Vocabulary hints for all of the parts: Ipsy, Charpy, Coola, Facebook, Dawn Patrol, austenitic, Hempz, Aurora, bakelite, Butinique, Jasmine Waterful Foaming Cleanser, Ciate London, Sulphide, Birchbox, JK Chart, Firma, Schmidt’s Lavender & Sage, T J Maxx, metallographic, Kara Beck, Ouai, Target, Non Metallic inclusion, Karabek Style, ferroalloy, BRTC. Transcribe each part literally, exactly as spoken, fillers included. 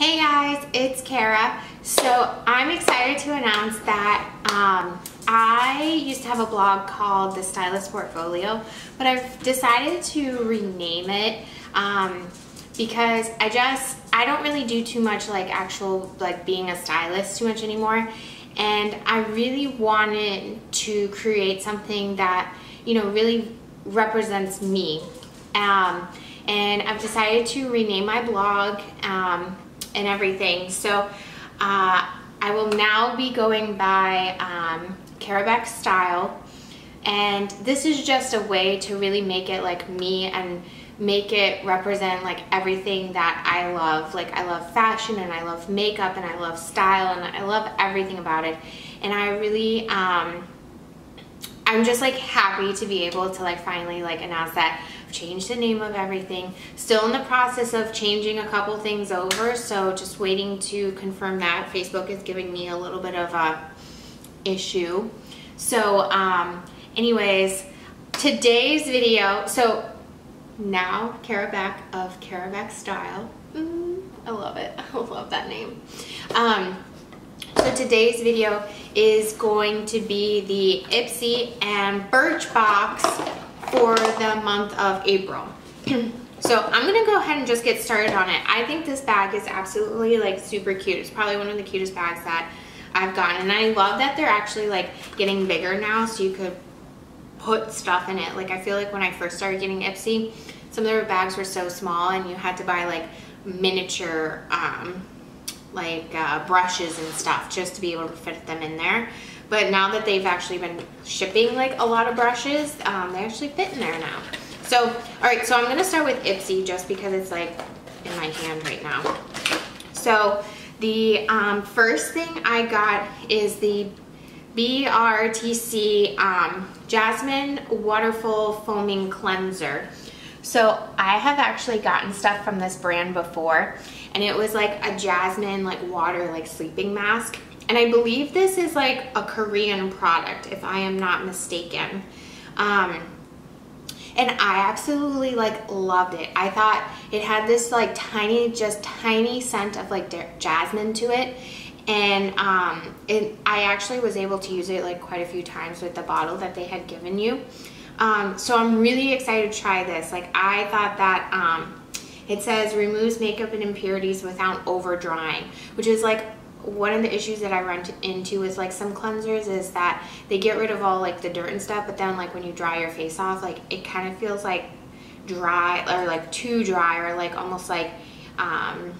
Hey guys, it's Kara. So I'm excited to announce that um, I used to have a blog called The Stylist Portfolio, but I've decided to rename it um, because I just, I don't really do too much like actual, like being a stylist too much anymore. And I really wanted to create something that, you know, really represents me. Um, and I've decided to rename my blog um, and everything. So uh, I will now be going by um, Karabek Style. And this is just a way to really make it like me and make it represent like everything that I love. Like I love fashion and I love makeup and I love style and I love everything about it. And I really, um, I'm just like happy to be able to like finally like announce that I've changed the name of everything. Still in the process of changing a couple things over, so just waiting to confirm that. Facebook is giving me a little bit of a issue. So um, anyways, today's video, so now Kara Beck of Karabek Style. Mm, I love it. I love that name. Um, so today's video is going to be the Ipsy and Birchbox for the month of April. So I'm gonna go ahead and just get started on it. I think this bag is absolutely like super cute. It's probably one of the cutest bags that I've gotten, and I love that they're actually like getting bigger now, so you could put stuff in it. Like I feel like when I first started getting Ipsy, some of their bags were so small and you had to buy like miniature um, like uh, brushes and stuff just to be able to fit them in there. But now that they've actually been shipping like a lot of brushes, um, they actually fit in there now. So all right, so I'm gonna start with Ipsy just because it's like in my hand right now. So the um, first thing I got is the B R T C um, Jasmine Waterfall Foaming Cleanser. So I have actually gotten stuff from this brand before, and it was like a jasmine like water like sleeping mask, and I believe this is like a Korean product if I am not mistaken. Um, and I absolutely like loved it. I thought it had this like tiny, just tiny scent of like jasmine to it. And um, it, I actually was able to use it like quite a few times with the bottle that they had given you. Um, so I'm really excited to try this. Like I thought that um, it says removes makeup and impurities without over drying, which is like one of the issues that I run into is like some cleansers is that they get rid of all like the dirt and stuff, but then like when you dry your face off, like it kind of feels like dry or like too dry or like almost like um,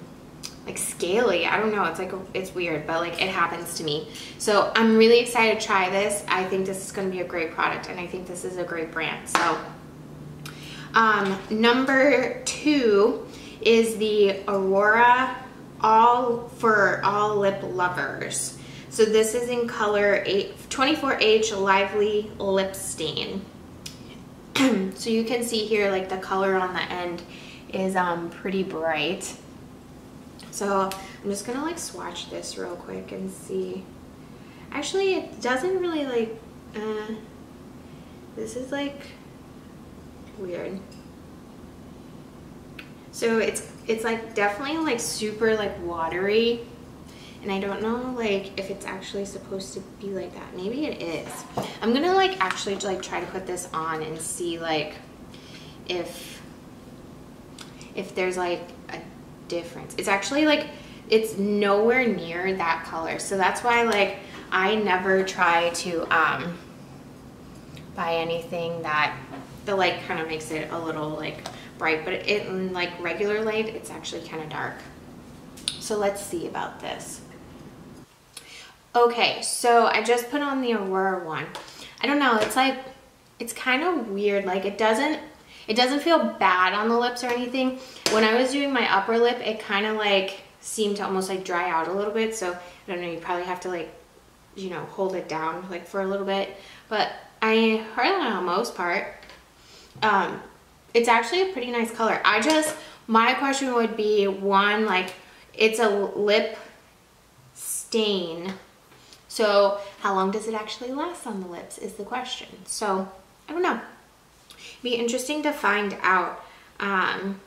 like scaly. I don't know, it's like a, it's weird, but like it happens to me. So I'm really excited to try this. I think this is going to be a great product, and I think this is a great brand. So um, number two is the Aurora All for All Lip Lovers. So this is in color twenty-four H Lively Lip Stain. So you can see here like the color on the end is um, pretty bright. So I'm just gonna like swatch this real quick and see. Actually, it doesn't really like, uh, this is like weird. So it's, it's like definitely like super like watery. And I don't know like if it's actually supposed to be like that. Maybe it is. I'm gonna like actually like try to put this on and see like if, if there's like a difference. It's actually like it's nowhere near that color, so that's why like I never try to um buy anything that the light kind of makes it a little like bright, but it in like regular light it's actually kind of dark. So let's see about this. Okay, so I just put on the Aurora one. I don't know, it's like it's kind of weird, like it doesn't It doesn't feel bad on the lips or anything. When I was doing my upper lip, it kind of like seemed to almost like dry out a little bit. So I don't know, you probably have to like, you know, hold it down like for a little bit. But I heard that on most part. Um, it's actually a pretty nice color. I just, my question would be one, like it's a lip stain. So how long does it actually last on the lips is the question. So I don't know. Be interesting to find out, um,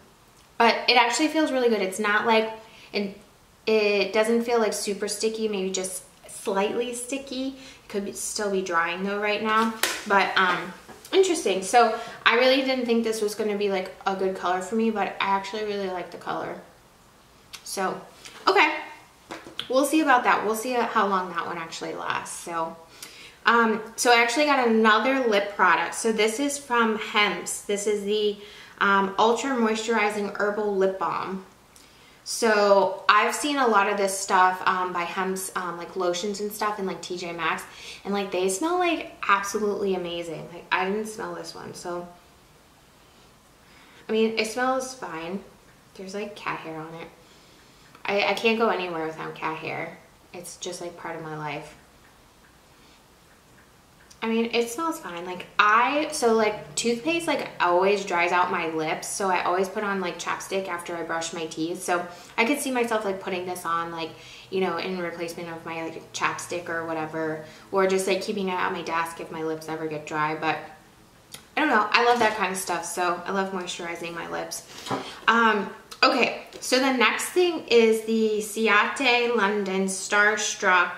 but it actually feels really good. It's not like, it It doesn't feel like super sticky, maybe just slightly sticky. Could still be drying though right now, but um, interesting. So I really didn't think this was going to be like a good color for me, but I actually really like the color. So, okay, we'll see about that. We'll see how long that one actually lasts. So, um, so I actually got another lip product. So this is from Hempz. This is the um, Ultra Moisturizing Herbal Lip Balm. So I've seen a lot of this stuff um, by Hempz, um, like lotions and stuff, and like T J Maxx, and like they smell like absolutely amazing. Like I didn't smell this one, so I mean it smells fine. There's like cat hair on it. I, I can't go anywhere without cat hair. It's just like part of my life. I mean it smells fine. Like I, so like toothpaste like always dries out my lips, so I always put on like chapstick after I brush my teeth, so I could see myself like putting this on, like, you know, in replacement of my like chapstick or whatever, or just like keeping it at my desk if my lips ever get dry. But I don't know, I love that kind of stuff, so I love moisturizing my lips. Um, okay, so the next thing is the Ciate London Starstruck.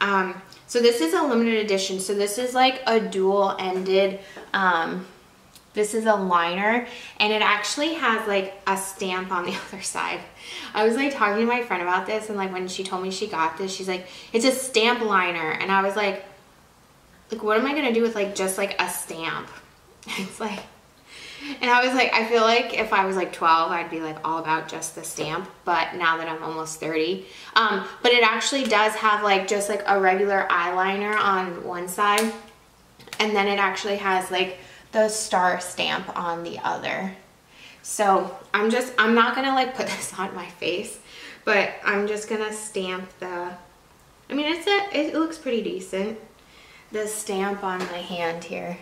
Um, So this is a limited edition. So this is like a dual ended, um, this is a liner, and it actually has like a stamp on the other side. I was like talking to my friend about this, and like when she told me she got this, she's like, it's a stamp liner. And I was like, like, what am I going to do with like, just like a stamp? It's like, and I was like, I feel like if I was like twelve, I'd be like all about just the stamp, but now that I'm almost thirty. Um, but it actually does have like just like a regular eyeliner on one side, and then it actually has like the star stamp on the other. So I'm just, I'm not gonna like put this on my face, but I'm just gonna stamp the, I mean, it's a, it looks pretty decent. The stamp on my hand here.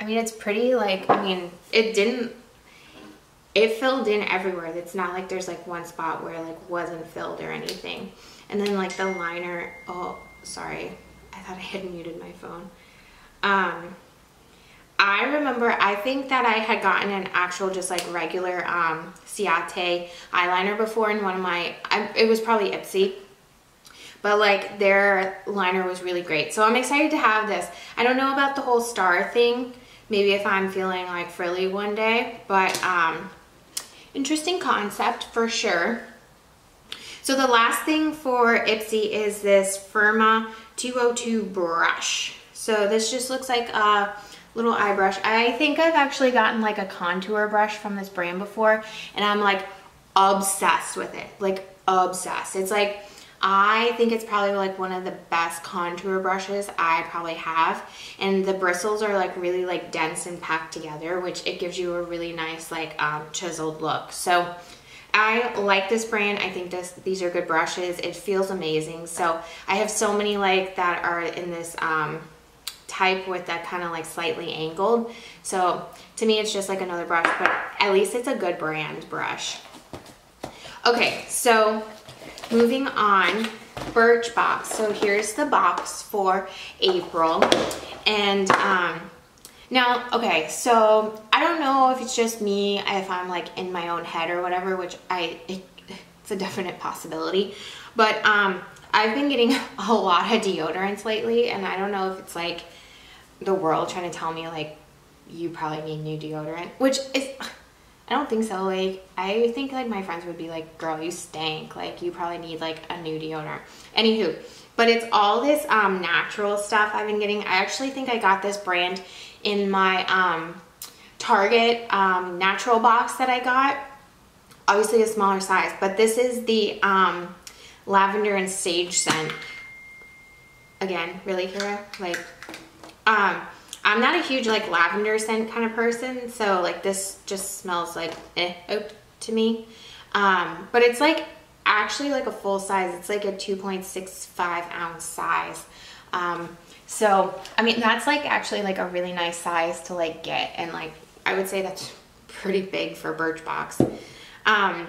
I mean, it's pretty, like, I mean, it didn't, it filled in everywhere. It's not like there's like one spot where like wasn't filled or anything. And then like the liner, oh, sorry. I thought I had muted my phone. Um, I remember, I think that I had gotten an actual just like regular um, Ciate eyeliner before in one of my, I, it was probably Ipsy. But like their liner was really great. So I'm excited to have this. I don't know about the whole star thing. Maybe if I'm feeling like frilly one day, but um, interesting concept for sure. So the last thing for Ipsy is this Firma two oh two brush. So this just looks like a little eye brush. I think I've actually gotten like a contour brush from this brand before, and I'm like obsessed with it, like obsessed. It's like, I think it's probably like one of the best contour brushes I probably have, and the bristles are like really like dense and packed together, which it gives you a really nice like um, chiseled look. So I like this brand. I think this, these are good brushes. It feels amazing. So I have so many like that are in this um, type with that kind of like slightly angled. So to me it's just like another brush, but at least it's a good brand brush. Okay, so moving on, Birchbox. So here's the box for April. And um, now, okay, so I don't know if it's just me, if I'm like in my own head or whatever, which I, it, it's a definite possibility. But um, I've been getting a lot of deodorants lately, and I don't know if it's like the world trying to tell me like, you probably need new deodorant, which is, I don't think so. Like, I think like my friends would be like, girl, you stank. Like, you probably need like a new deodorant. Anywho, but it's all this um, natural stuff I've been getting. I actually think I got this brand in my um, Target um, natural box that I got. Obviously a smaller size, but this is the um, lavender and sage scent. Again, really, Kara? Like, um... I'm not a huge like lavender scent kind of person, so like this just smells like eh to me. Um, but it's like actually like a full size. It's like a two point six five ounce size. Um, so I mean that's like actually like a really nice size to like get, and like I would say that's pretty big for Birchbox. Um,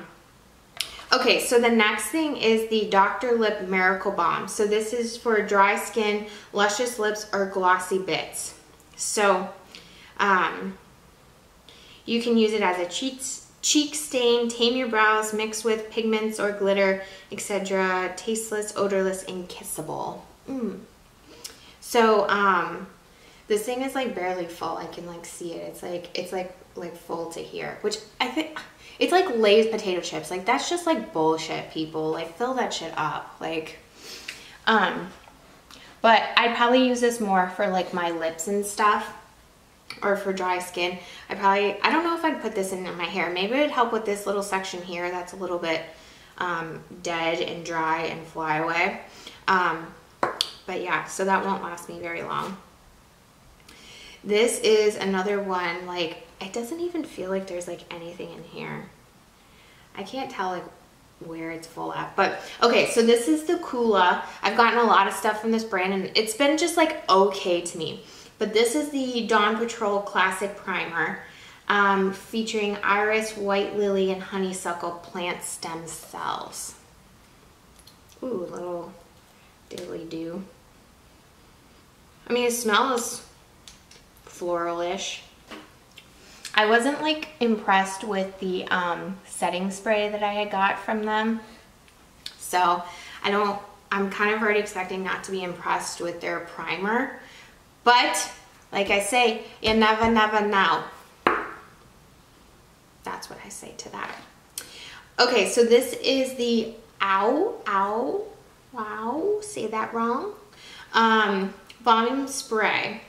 Okay, so the next thing is the Doctor Lip Miracle Balm. So this is for dry skin, luscious lips, or glossy bits. So um, you can use it as a cheeks, cheek stain, tame your brows, mix with pigments or glitter, et cetera. Tasteless, odorless, and kissable. Mm. So um, this thing is like barely full. I can like see it. It's like it's like like full to here, which I think it's like Lay's potato chips. Like that's just like bullshit, people. Like fill that shit up. Like, um, but I'd probably use this more for like my lips and stuff, or for dry skin. I probably, I don't know if I'd put this in my hair. Maybe it'd help with this little section here that's a little bit um, dead and dry and fly away. Um, but yeah, so that won't last me very long. This is another one, like, it doesn't even feel like there's like anything in here. I can't tell like where it's full at, but okay, so this is the Coola. I've gotten a lot of stuff from this brand and it's been just like okay to me. But this is the Dawn Patrol Classic Primer um, featuring iris, white lily, and honeysuckle plant stem cells. Ooh, little dilly do. I mean, it smells floral-ish. I wasn't like impressed with the um, setting spray that I had got from them. So I don't, I'm kind of already expecting not to be impressed with their primer. But, like I say, you never, never know. That's what I say to that. Okay, so this is the Ouai, Ouai, wow, say that wrong, um, volume spray.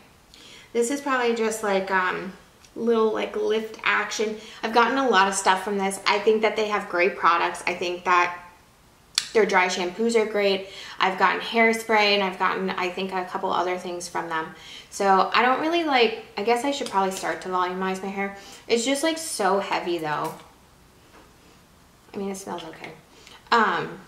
This is probably just like um, little like lift action. I've gotten a lot of stuff from this. I think that they have great products. I think that their dry shampoos are great. I've gotten hairspray and I've gotten, I think, a couple other things from them. So I don't really like, I guess I should probably start to volumize my hair. It's just like so heavy though. I mean, it smells okay. Um,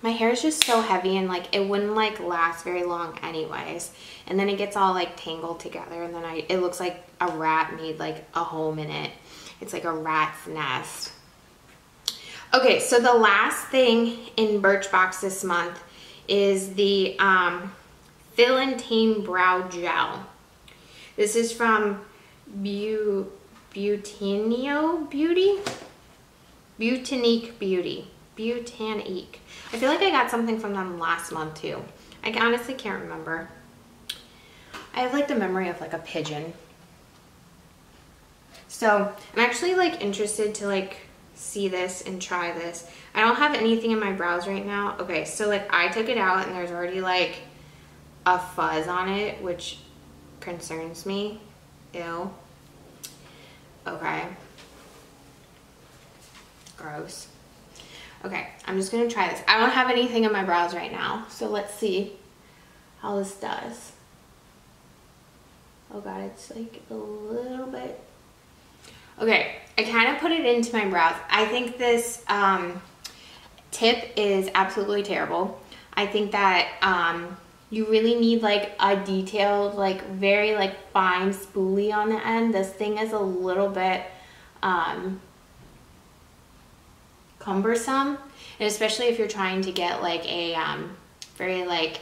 my hair is just so heavy and like it wouldn't like last very long anyways. And then it gets all like tangled together and then I, it looks like a rat made like a home in it. It's like a rat's nest. Okay, so the last thing in Birchbox this month is the um, Fill and Tame Brow Gel. This is from Butinique Beauty? Butinique Beauty. Butinique. I feel like I got something from them last month too. I honestly can't remember. I have like the memory of like a pigeon. So I'm actually like interested to like see this and try this. I don't have anything in my brows right now. Okay, so like I took it out and there's already like a fuzz on it, which concerns me. Ew. Okay. Gross. Okay, I'm just gonna try this. I don't have anything in my brows right now, so let's see how this does. Oh god, it's like a little bit. Okay, I kind of put it into my brows. I think this um, tip is absolutely terrible. I think that um, you really need like a detailed, like very like fine spoolie on the end. This thing is a little bit um, cumbersome, and especially if you're trying to get like a um, very like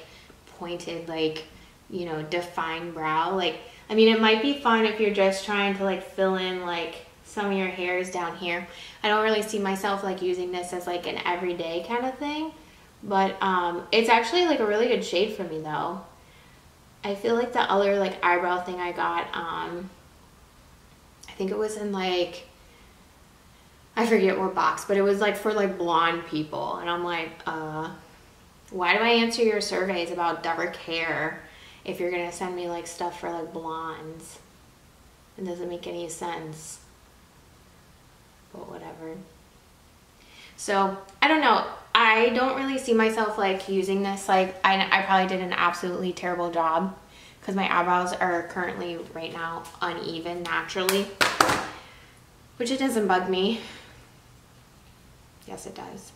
pointed, like, you know, defined brow. Like, I mean, it might be fun if you're just trying to like fill in like some of your hairs down here. I don't really see myself like using this as like an everyday kind of thing, but um, it's actually like a really good shade for me though. I feel like the other like eyebrow thing I got, um, I think it was in like, I forget what box, but it was like for like blonde people. And I'm like, uh, why do I answer your surveys about dark hair if you're gonna send me like stuff for like blondes? It doesn't make any sense, but whatever. So I don't know, I don't really see myself like using this. Like I, I probably did an absolutely terrible job because my eyebrows are currently right now uneven naturally, which it doesn't bug me. Yes, it does.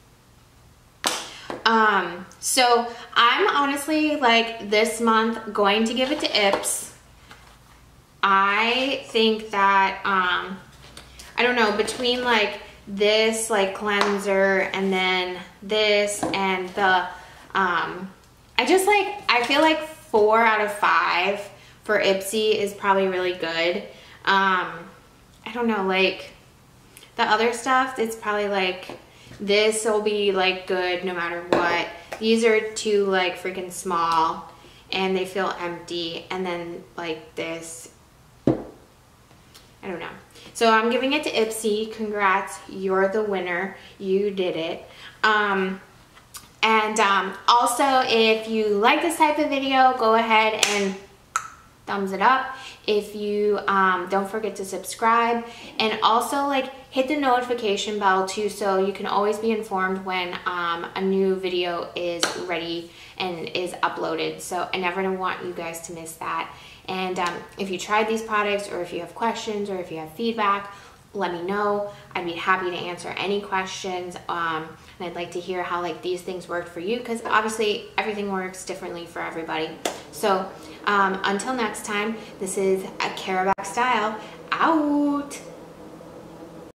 Um, so I'm honestly like this month going to give it to Ipsy. I think that, um, I don't know, between like this like cleanser and then this and the, um, I just like, I feel like four out of five for Ipsy is probably really good. Um, I don't know, like The other stuff, it's probably like, this will be like good no matter what. These are too like freaking small and they feel empty. And then like this, I don't know. So I'm giving it to Ipsy. Congrats, you're the winner. You did it. Um, and um, also, if you like this type of video, go ahead and thumbs it up. If you um, don't forget to subscribe, and also like hit the notification bell too, so you can always be informed when um, a new video is ready and is uploaded. So I never want you guys to miss that. And um, if you tried these products, or if you have questions, or if you have feedback, let me know. I'd be happy to answer any questions. Um, and I'd like to hear how like these things worked for you, because obviously everything works differently for everybody. So um, until next time, this is a Karabek Style out.